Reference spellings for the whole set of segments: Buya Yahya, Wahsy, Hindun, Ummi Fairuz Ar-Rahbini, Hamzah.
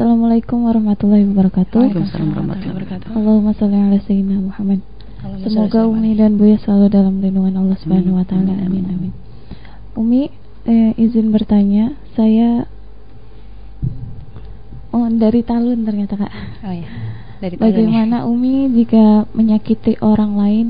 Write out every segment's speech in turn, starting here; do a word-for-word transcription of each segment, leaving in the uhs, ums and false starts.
Assalamualaikum warahmatullahi wabarakatuh. Waalaikumsalam warahmatullahi wabarakatuh. Allahumma shalli ala sayyidina Muhammad. Semoga Umi dan Buya selalu dalam lindungan Allah Subhanahu wa taala. Amin amin. Umi, eh, izin bertanya, saya oh dari Talun ternyata, Kak. Oh iya. Dari Talun. Bagaimana ya, Umi, jika menyakiti orang lain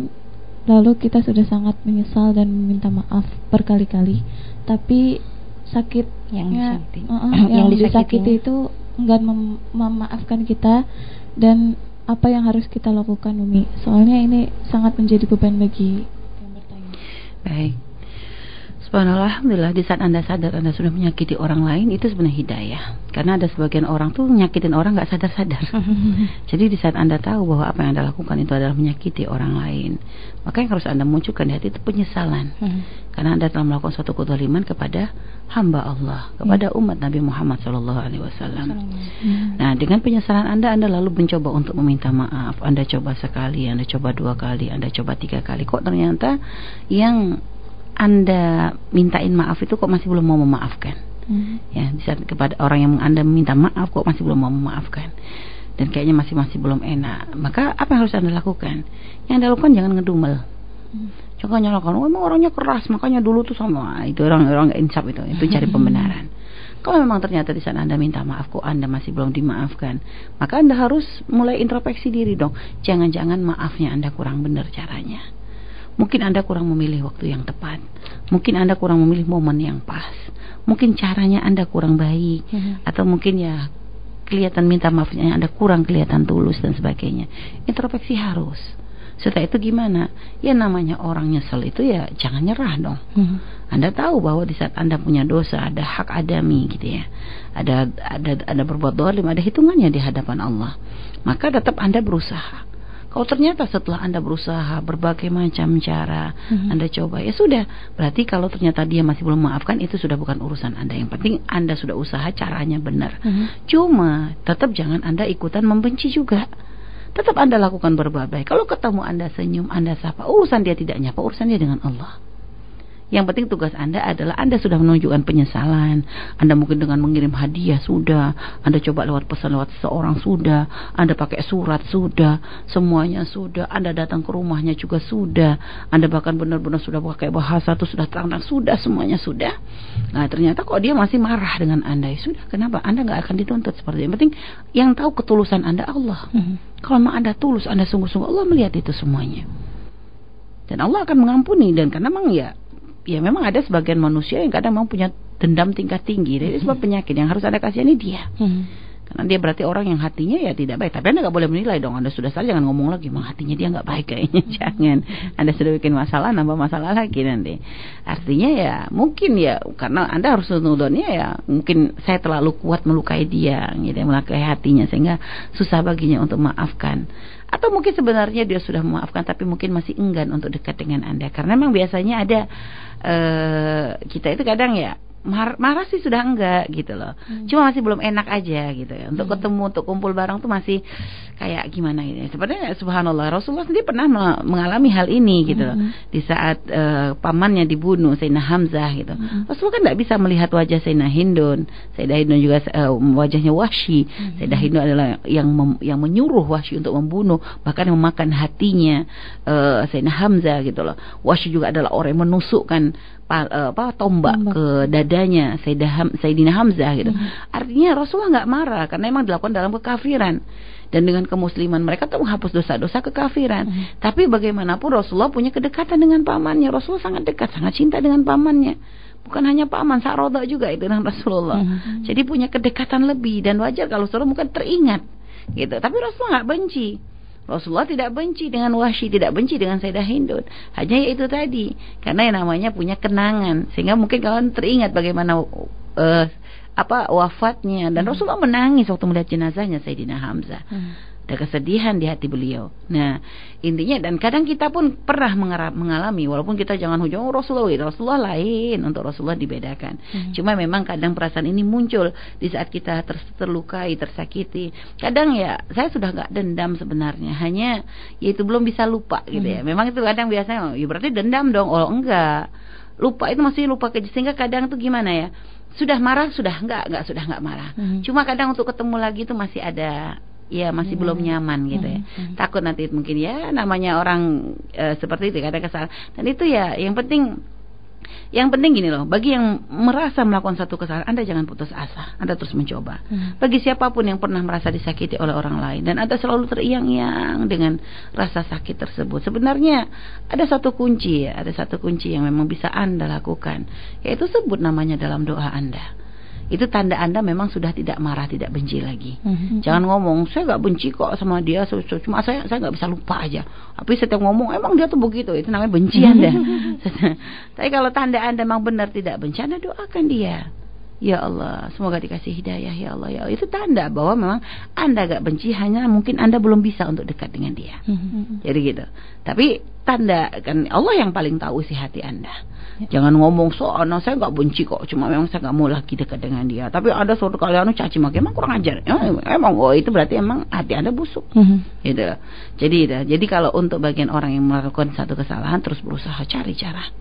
lalu kita sudah sangat menyesal dan meminta maaf berkali-kali, tapi sakit yang disakiti, uh, uh, yang, yang disakiti itu enggak mem memaafkan kita, dan apa yang harus kita lakukan, Umi? Soalnya ini sangat menjadi beban bagi yang bertanya. Baik. Subhanallah, alhamdulillah, di saat Anda sadar Anda sudah menyakiti orang lain, itu sebenarnya hidayah. Karena ada sebagian orang tuh nyakitin orang nggak sadar-sadar. Jadi di saat Anda tahu bahwa apa yang Anda lakukan itu adalah menyakiti orang lain, maka yang harus Anda munculkan di hati itu penyesalan. Karena Anda telah melakukan suatu kezaliman kepada hamba Allah, kepada umat Nabi Muhammad shallallahu alaihi wasallam. Nah, dengan penyesalan Anda, Anda lalu mencoba untuk meminta maaf. Anda coba sekali, Anda coba dua kali, Anda coba tiga kali. Kok ternyata yang Anda mintain maaf itu kok masih belum mau memaafkan. Hmm. Ya, bisa kepada orang yang Anda minta maaf kok masih belum mau memaafkan. Dan kayaknya masih masih belum enak. Maka apa yang harus Anda lakukan? Yang Anda lakukan jangan ngedumel. Hmm. Jangan nyalakan, "Oh, emang orangnya keras, makanya dulu tuh sama." Itu orang-orang enggak insaf itu. Itu cari pembenaran. Kalau memang ternyata di sana Anda minta maaf kok Anda masih belum dimaafkan, maka Anda harus mulai introspeksi diri dong. Jangan-jangan maafnya Anda kurang benar caranya. Mungkin Anda kurang memilih waktu yang tepat. Mungkin Anda kurang memilih momen yang pas. Mungkin caranya Anda kurang baik. Mm-hmm. Atau mungkin ya kelihatan minta maafnya Anda kurang kelihatan tulus dan sebagainya. Introspeksi harus. Setelah itu gimana? Ya namanya orang nyesel itu ya jangan nyerah dong. Mm-hmm. Anda tahu bahwa di saat Anda punya dosa, ada hak adami gitu ya. Ada ada ada berbuat zalim, ada hitungannya di hadapan Allah. Maka tetap Anda berusaha. Kalau ternyata setelah Anda berusaha berbagai macam cara, mm-hmm, Anda coba, ya sudah. Berarti kalau ternyata dia masih belum memaafkan, itu sudah bukan urusan Anda. Yang penting Anda sudah usaha, caranya benar. Mm-hmm. Cuma tetap jangan Anda ikutan membenci juga. Tetap Anda lakukan berbuat baik. Kalau ketemu Anda senyum, Anda sapa. Urusan dia tidak nyapa, urusan dia dengan Allah. Yang penting tugas Anda adalah Anda sudah menunjukkan penyesalan. Anda mungkin dengan mengirim hadiah sudah, Anda coba lewat pesan lewat seseorang sudah, Anda pakai surat sudah, semuanya sudah, Anda datang ke rumahnya juga sudah, Anda bahkan benar-benar sudah pakai bahasa itu sudah terang-terang sudah, semuanya sudah. Nah ternyata kok dia masih marah dengan Anda, ya sudah, kenapa? Anda nggak akan dituntut seperti itu. Yang penting yang tahu ketulusan Anda Allah. Mm-hmm. Kalau memang Anda tulus, Anda sungguh-sungguh, Allah melihat itu semuanya. Dan Allah akan mengampuni. Dan karena memang ya Ya memang ada sebagian manusia yang kadang memang punya dendam tingkat tinggi. Jadi sebab penyakit yang harus Anda kasihani dia. Hmm. Karena dia berarti orang yang hatinya ya tidak baik. Tapi Anda gak boleh menilai dong. Anda sudah salah jangan ngomong lagi. Memang hatinya dia gak baik kayaknya. Hmm. Jangan. Anda sudah bikin masalah, nambah masalah lagi nanti. Artinya ya mungkin ya, karena Anda harus nudonnya ya, mungkin saya terlalu kuat melukai dia gitu, melukai hatinya sehingga susah baginya untuk memaafkan. Atau mungkin sebenarnya dia sudah memaafkan tapi mungkin masih enggan untuk dekat dengan Anda. Karena memang biasanya ada uh, kita itu kadang ya Mar marah sih sudah enggak gitu loh, hmm. cuma masih belum enak aja gitu ya. Untuk hmm. ketemu, untuk kumpul bareng tuh masih kayak gimana ini. Sebenarnya subhanallah, Rasulullah sendiri pernah mengalami hal ini gitu loh. Hmm. Di saat uh, pamannya dibunuh, Sayyidina Hamzah gitu, hmm. Rasulullah kan gak bisa melihat wajah Sayyidina Hindun. Sayyidina Hindun juga uh, wajahnya Wahsy. hmm. Sayyidina Hindun adalah yang yang menyuruh Wahsy untuk membunuh, bahkan memakan hatinya uh, Sayyidina Hamzah gitu loh. Wahsy juga adalah orang yang menusukkan apa tombak, tombak ke dadanya Sayyidina Hamzah gitu. Mm-hmm. Artinya Rasulullah nggak marah karena memang dilakukan dalam kekafiran, dan dengan kemusliman mereka tuh menghapus dosa-dosa kekafiran. Mm-hmm. Tapi bagaimanapun Rasulullah punya kedekatan dengan pamannya. Rasulullah sangat dekat, sangat cinta dengan pamannya. Bukan hanya paman, Saroda juga itu dengan Rasulullah. Mm-hmm. Jadi punya kedekatan lebih, dan wajar kalau Rasulullah mungkin teringat gitu. Tapi Rasulullah nggak benci. Rasulullah tidak benci dengan Wahsy, tidak benci dengan Sayyidah Hindun. Hanya itu tadi, karena yang namanya punya kenangan, sehingga mungkin kalian teringat bagaimana uh, apa wafatnya. Dan hmm. Rasulullah menangis waktu melihat jenazahnya Sayyidina Hamzah. Hmm. Ada kesedihan di hati beliau. Nah, intinya, dan kadang kita pun pernah mengalami, walaupun kita jangan hujung oh, Rasulullah, Rasulullah lain, untuk Rasulullah dibedakan. Hmm. Cuma memang kadang perasaan ini muncul di saat kita ter terlukai, tersakiti. Kadang ya, saya sudah nggak dendam sebenarnya, hanya ya itu belum bisa lupa gitu ya. Hmm. Memang itu kadang biasanya, oh, ya berarti dendam dong, oh enggak. Lupa itu masih lupa, sehingga kadang tuh gimana ya, sudah marah sudah enggak enggak sudah enggak marah. Hmm. Cuma kadang untuk ketemu lagi itu masih ada ya masih hmm. belum nyaman gitu ya. Hmm. Takut nanti mungkin ya namanya orang e, seperti itu kadang kesalahan. Dan itu ya yang penting yang penting gini loh, bagi yang merasa melakukan satu kesalahan, Anda jangan putus asa, Anda terus mencoba. Hmm. Bagi siapapun yang pernah merasa disakiti oleh orang lain dan Anda selalu teriang-iang dengan rasa sakit tersebut, sebenarnya ada satu kunci ya, ada satu kunci yang memang bisa Anda lakukan, yaitu sebut namanya dalam doa Anda. Itu tanda Anda memang sudah tidak marah, tidak benci lagi. Mm-hmm. Jangan ngomong, saya nggak benci kok sama dia, cuma saya saya nggak bisa lupa aja. Tapi setiap ngomong, emang dia tuh begitu, itu namanya benci Anda. Tapi kalau tanda Anda memang benar tidak benci, Anda doakan dia. Ya Allah, semoga dikasih hidayah ya Allah ya. Itu tanda bahwa memang Anda gak benci, hanya mungkin Anda belum bisa untuk dekat dengan dia. Mm-hmm. Jadi gitu. Tapi tanda kan Allah yang paling tahu isi hati Anda. Ya. Jangan ngomong so, oh, no, saya gak benci kok, cuma memang saya gak mau lagi dekat dengan dia. Tapi ada suatu kali anu caci maki, emang kurang ajar. Emang, emang oh, itu berarti emang hati Anda busuk. Mm-hmm. Gitu. Jadi jadi kalau untuk bagian orang yang melakukan satu kesalahan, terus berusaha cari cara,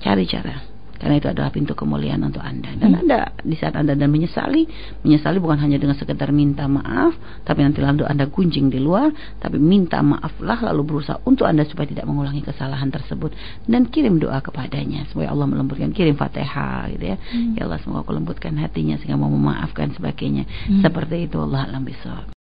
cari cara. Karena itu adalah pintu kemuliaan untuk Anda. Dan hmm. Anda di saat Anda dan menyesali, menyesali bukan hanya dengan sekedar minta maaf, tapi nanti lalu Anda gunjing di luar, tapi minta maaflah lalu berusaha untuk Anda supaya tidak mengulangi kesalahan tersebut dan kirim doa kepadanya. Supaya Allah melembutkan, kirim Fatihah gitu ya. Hmm. Ya Allah semoga aku lembutkan hatinya sehingga mau memaafkan sebagainya. Hmm. Seperti itu, wallahu a'lam bishawab.